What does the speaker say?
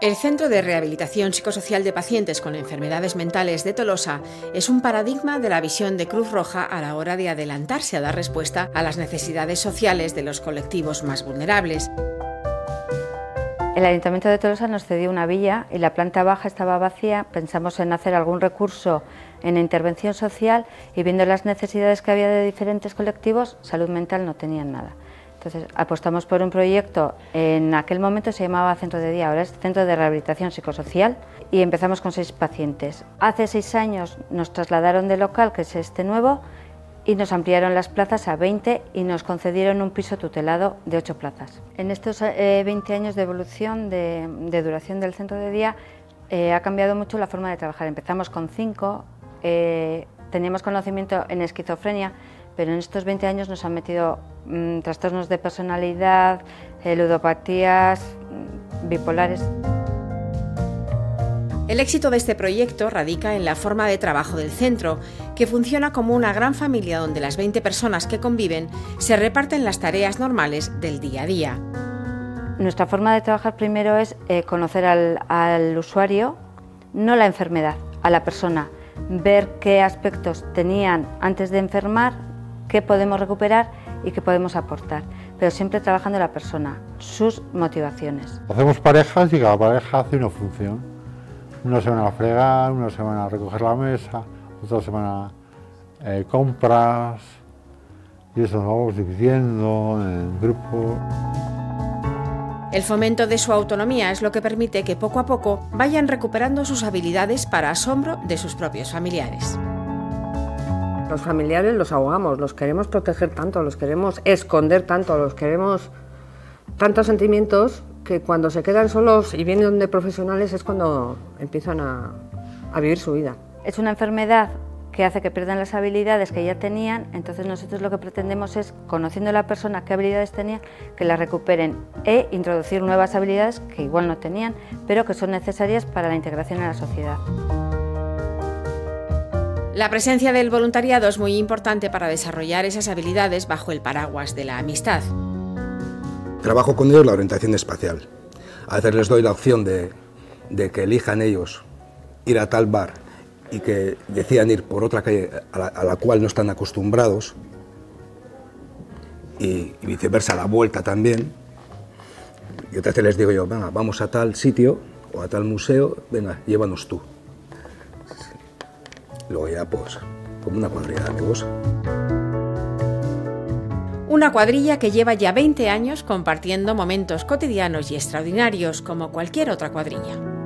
El Centro de Rehabilitación Psicosocial de Pacientes con Enfermedades Mentales de Tolosa es un paradigma de la visión de Cruz Roja a la hora de adelantarse a dar respuesta a las necesidades sociales de los colectivos más vulnerables. El Ayuntamiento de Tolosa nos cedió una villa y la planta baja estaba vacía. Pensamos en hacer algún recurso en intervención social y, viendo las necesidades que había de diferentes colectivos, salud mental no tenían nada. Entonces apostamos por un proyecto, en aquel momento se llamaba Centro de Día, ahora es Centro de Rehabilitación Psicosocial, y empezamos con 6 pacientes. Hace 6 años nos trasladaron del local, que es este nuevo, y nos ampliaron las plazas a 20 y nos concedieron un piso tutelado de 8 plazas. En estos 20 años de evolución, de duración del Centro de Día, ha cambiado mucho la forma de trabajar. Empezamos con 5, teníamos conocimiento en esquizofrenia, pero en estos 20 años nos han metido trastornos de personalidad, ludopatías, bipolares. El éxito de este proyecto radica en la forma de trabajo del centro, que funciona como una gran familia donde las 20 personas que conviven se reparten las tareas normales del día a día. Nuestra forma de trabajar primero es conocer al usuario, no la enfermedad, a la persona, ver qué aspectos tenían antes de enfermar, qué podemos recuperar y qué podemos aportar, pero siempre trabajando la persona, sus motivaciones. Hacemos parejas y cada pareja hace una función. Una semana a fregar, una semana a recoger la mesa, otra semana compras, y eso nos vamos dividiendo en grupos. El fomento de su autonomía es lo que permite que poco a poco vayan recuperando sus habilidades para asombro de sus propios familiares. Los familiares los ahogamos, los queremos proteger tanto, los queremos esconder tanto, los queremos tantos sentimientos, que cuando se quedan solos y vienen de profesionales es cuando empiezan a vivir su vida. Es una enfermedad que hace que pierdan las habilidades que ya tenían, entonces nosotros lo que pretendemos es, conociendo a la persona qué habilidades tenía, que las recuperen e introducir nuevas habilidades que igual no tenían, pero que son necesarias para la integración en la sociedad. La presencia del voluntariado es muy importante para desarrollar esas habilidades bajo el paraguas de la amistad. Trabajo con ellos la orientación espacial. A veces les doy la opción de que elijan ellos ir a tal bar y que decidan ir por otra calle a la cual no están acostumbrados, y viceversa, a la vuelta también. Y otras veces les digo yo, venga, vamos a tal sitio o a tal museo, venga, llévanos tú. Luego ya, pues, como una cuadrilla de amigos. Una cuadrilla que lleva ya 20 años compartiendo momentos cotidianos y extraordinarios como cualquier otra cuadrilla.